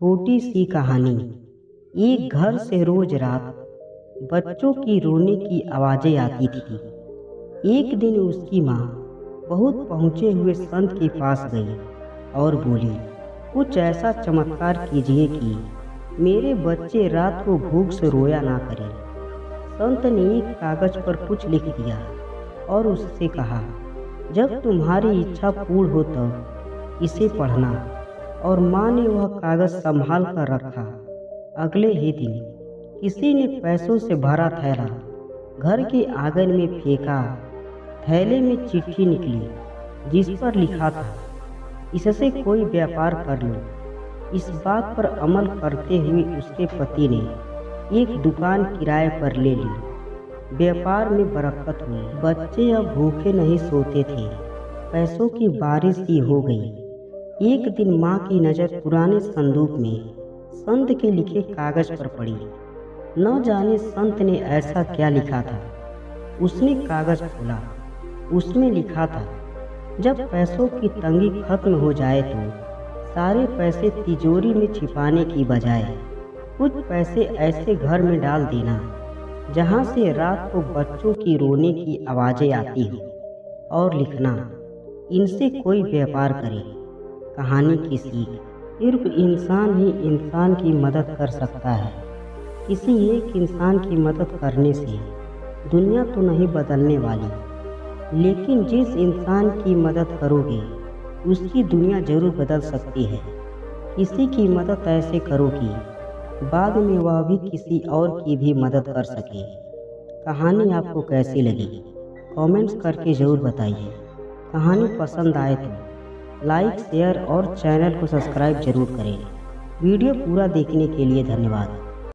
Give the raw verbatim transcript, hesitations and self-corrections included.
छोटी सी कहानी। एक घर से रोज रात बच्चों की रोने की आवाज़ें आती थी। एक दिन उसकी माँ बहुत पहुँचे हुए संत के पास गई और बोली, कुछ ऐसा चमत्कार कीजिए कि मेरे बच्चे रात को भूख से रोया ना करें। संत ने एक कागज़ पर कुछ लिख दिया और उससे कहा, जब तुम्हारी इच्छा पूर्ण हो तब इसे पढ़ना। और माँ ने वह कागज़ संभाल कर रखा। अगले ही दिन किसी ने पैसों से भरा थैला घर के आंगन में फेंका। थैले में चिट्ठी निकली जिस पर लिखा था, इससे कोई व्यापार कर लो। इस बात पर अमल करते हुए उसके पति ने एक दुकान किराए पर ले ली। व्यापार में बरकत हुई। बच्चे अब भूखे नहीं सोते थे। पैसों की बारिश ही हो गई। एक दिन माँ की नज़र पुराने संदूक में संत के लिखे कागज़ पर पड़ी। न जाने संत ने ऐसा क्या लिखा था। उसने कागज़ खोला। उसमें लिखा था, जब पैसों की तंगी खत्म हो जाए तो सारे पैसे तिजोरी में छिपाने की बजाय कुछ पैसे ऐसे घर में डाल देना जहाँ से रात को बच्चों की रोने की आवाज़ें आती हों, और लिखना, इनसे कोई व्यापार करे। कहानी की सीख, सिर्फ इंसान ही इंसान की मदद कर सकता है। किसी एक इंसान की मदद करने से दुनिया तो नहीं बदलने वाली, लेकिन जिस इंसान की मदद करोगे उसकी दुनिया जरूर बदल सकती है। किसी की मदद ऐसे करो कि बाद में वह भी किसी और की भी मदद कर सके। कहानी आपको कैसी लगी? कमेंट्स करके ज़रूर बताइए। कहानी पसंद आए तो लाइक, शेयर और चैनल को सब्सक्राइब जरूर करें। वीडियो पूरा देखने के लिए धन्यवाद।